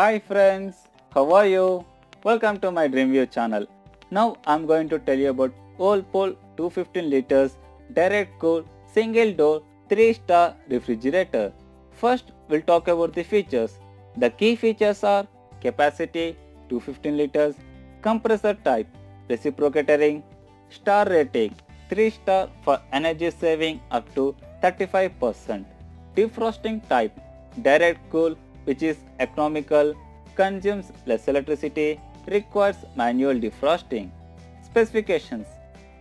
Hi friends, how are you? Welcome to my DreamView channel. Now I'm going to tell you about Whirlpool 215 liters direct cool single door 3-star refrigerator. First we'll talk about the features. The key features are capacity 215 liters, compressor type, reciprocating, star rating, 3-star for energy saving up to 35%, defrosting type, direct cool which is economical, consumes less electricity, requires manual defrosting. Specifications: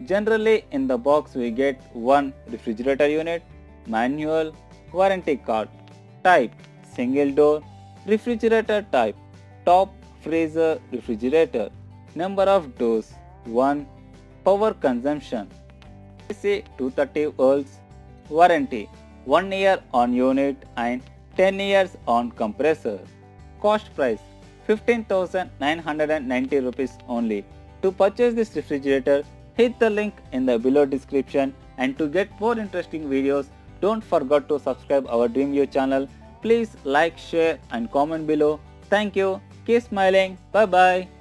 generally in the box we get one refrigerator unit, manual, warranty card. Type: single door, refrigerator type, top freezer refrigerator. Number of doors: 1. Power consumption: AC 230 volts. Warranty: 1 year on unit and 10 years on compressor. Cost price: 15,990 rupees only. To purchase this refrigerator, hit the link in the below description, and to get more interesting videos, don't forget to subscribe our DreamView channel. Please like, share and comment below. Thank you. Keep smiling. Bye bye.